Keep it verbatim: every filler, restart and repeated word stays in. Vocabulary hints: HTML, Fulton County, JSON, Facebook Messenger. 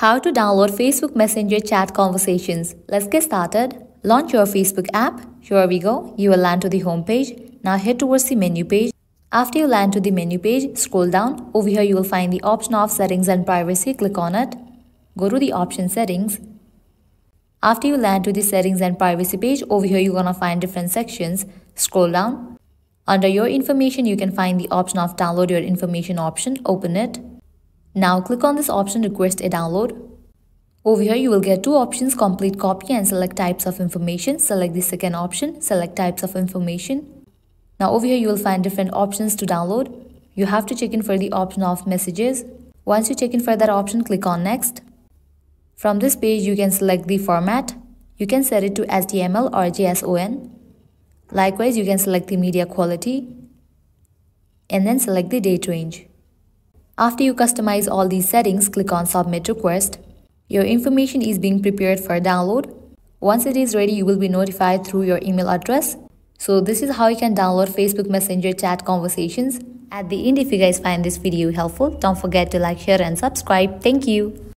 How to download Facebook Messenger chat conversations. Let's get started. Launch your Facebook app. Here we go. You will land to the home page. Now head towards the menu page. After you land to the menu page, scroll down. Over here you will find the option of settings and privacy. Click on it. Go to the option settings. After you land to the settings and privacy page, over here you're gonna find different sections. Scroll down. Under your information, you can find the option of download your information option. Open it. Now click on this option, request a download. Over here you will get two options, complete copy and select types of information. Select the second option, select types of information. Now over here you will find different options to download. You have to check in for the option of messages. Once you check in for that option, click on next. From this page you can select the format. You can set it to H T M L or JSON. Likewise you can select the media quality and then select the date range. After you customize all these settings, click on submit request. Your information is being prepared for download. Once it is ready, you will be notified through your email address. So this is how you can download Facebook Messenger chat conversations. At the end, if you guys find this video helpful, don't forget to like, share and subscribe. Thank you.